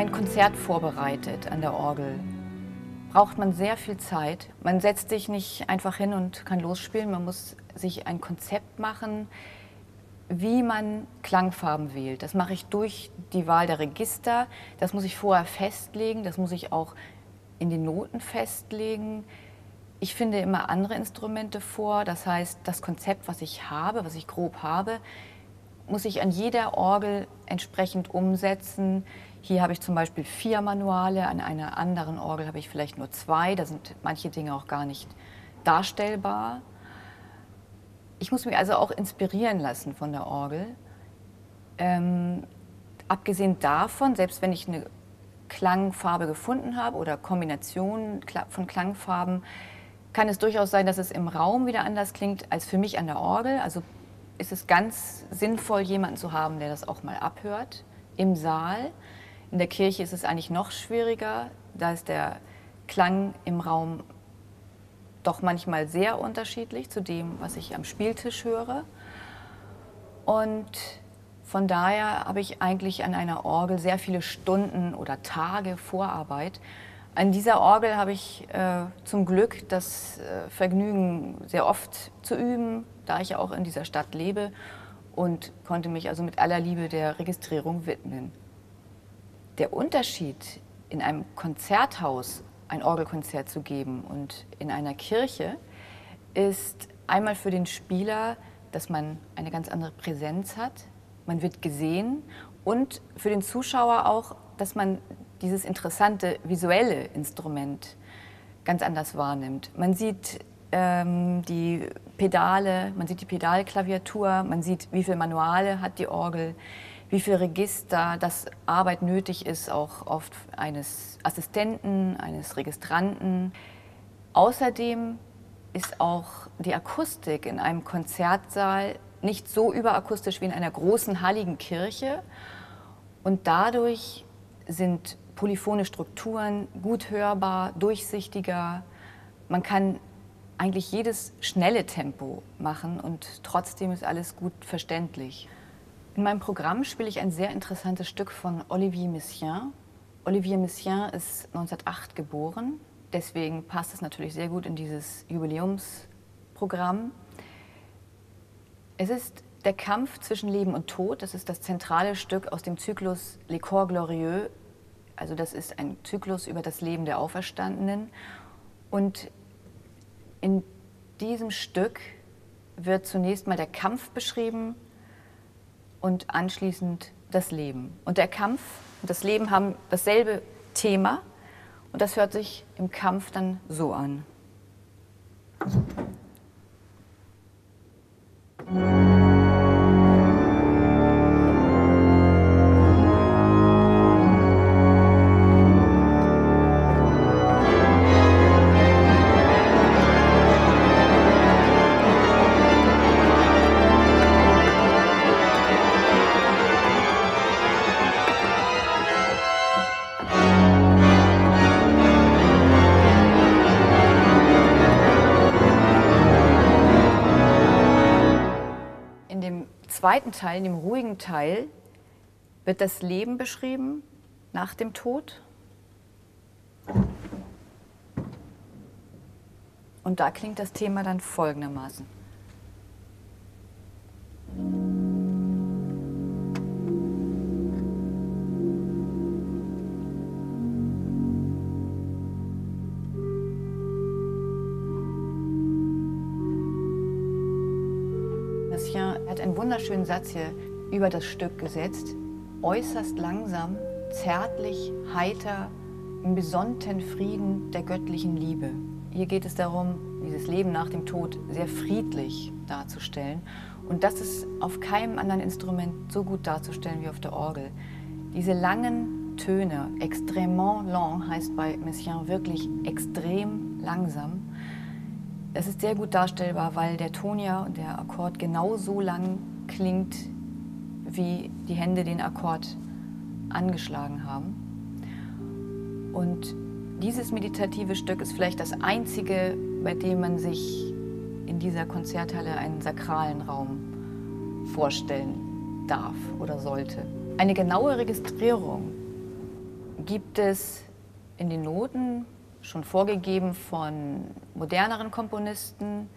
ein Konzert vorbereitet an der Orgel, braucht man sehr viel Zeit. Man setzt sich nicht einfach hin und kann losspielen. Man muss sich ein Konzept machen, wie man Klangfarben wählt. Das mache ich durch die Wahl der Register. Das muss ich vorher festlegen. Das muss ich auch in den Noten festlegen. Ich finde immer andere Instrumente vor. Das heißt, das Konzept, was ich habe, was ich grob habe, muss ich an jeder Orgel entsprechend umsetzen. Hier habe ich zum Beispiel 4 Manuale, an einer anderen Orgel habe ich vielleicht nur 2. Da sind manche Dinge auch gar nicht darstellbar. Ich muss mich also auch inspirieren lassen von der Orgel. Abgesehen davon, selbst wenn ich eine Klangfarbe gefunden habe oder Kombinationen von Klangfarben, kann es durchaus sein, dass es im Raum wieder anders klingt als für mich an der Orgel. Also ist es ganz sinnvoll, jemanden zu haben, der das auch mal abhört im Saal. In der Kirche ist es eigentlich noch schwieriger, da ist der Klang im Raum doch manchmal sehr unterschiedlich zu dem, was ich am Spieltisch höre. Und von daher habe ich eigentlich an einer Orgel sehr viele Stunden oder Tage Vorarbeit. An dieser Orgel habe ich zum Glück das Vergnügen, sehr oft zu üben, da ich ja auch in dieser Stadt lebe und konnte mich also mit aller Liebe der Registrierung widmen. Der Unterschied, in einem Konzerthaus ein Orgelkonzert zu geben und in einer Kirche, ist einmal für den Spieler, dass man eine ganz andere Präsenz hat, man wird gesehen, und für den Zuschauer auch, dass man dieses interessante visuelle Instrument ganz anders wahrnimmt. Man sieht die Pedale, man sieht die Pedalklaviatur, man sieht, wie viele Manuale hat die Orgel, wie viele Register, dass Arbeit nötig ist, auch oft eines Assistenten, eines Registranten. Außerdem ist auch die Akustik in einem Konzertsaal nicht so überakustisch wie in einer großen, halligen Kirche, und dadurch sind polyphone Strukturen gut hörbar, durchsichtiger. Man kann eigentlich jedes schnelle Tempo machen und trotzdem ist alles gut verständlich. In meinem Programm spiele ich ein sehr interessantes Stück von Olivier Messiaen. Olivier Messiaen ist 1908 geboren, deswegen passt es natürlich sehr gut in dieses Jubiläumsprogramm. Es ist der Kampf zwischen Leben und Tod, das ist das zentrale Stück aus dem Zyklus Les Corps Glorieux, also das ist ein Zyklus über das Leben der Auferstandenen. Und in diesem Stück wird zunächst mal der Kampf beschrieben und anschließend das Leben. Und der Kampf und das Leben haben dasselbe Thema, und das hört sich im Kampf dann so an. Im zweiten Teil, in dem ruhigen Teil, wird das Leben beschrieben nach dem Tod. Und da klingt das Thema dann folgendermaßen. Er hat einen wunderschönen Satz hier über das Stück gesetzt. Äußerst langsam, zärtlich, heiter, im besonnten Frieden der göttlichen Liebe. Hier geht es darum, dieses Leben nach dem Tod sehr friedlich darzustellen. Und das ist auf keinem anderen Instrument so gut darzustellen wie auf der Orgel. Diese langen Töne, extrêmement lent, heißt bei Messiaen wirklich extrem langsam. Es ist sehr gut darstellbar, weil der Ton ja und der Akkord genau so lang klingt, wie die Hände den Akkord angeschlagen haben. Und dieses meditative Stück ist vielleicht das einzige, bei dem man sich in dieser Konzerthalle einen sakralen Raum vorstellen darf oder sollte. Eine genaue Registrierung gibt es in den Noten, schon vorgegeben von moderneren Komponisten.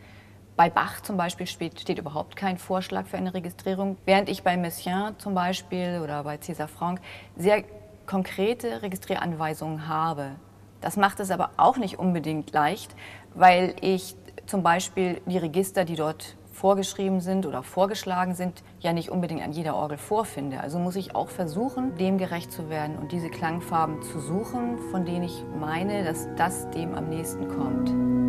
Bei Bach zum Beispiel steht überhaupt kein Vorschlag für eine Registrierung, während ich bei Messiaen zum Beispiel oder bei César Franck sehr konkrete Registrieranweisungen habe. Das macht es aber auch nicht unbedingt leicht, weil ich zum Beispiel die Register, die dort vorgeschrieben sind oder vorgeschlagen sind, ja nicht unbedingt an jeder Orgel vorfinde. Also muss ich auch versuchen, dem gerecht zu werden und diese Klangfarben zu suchen, von denen ich meine, dass das dem am nächsten kommt.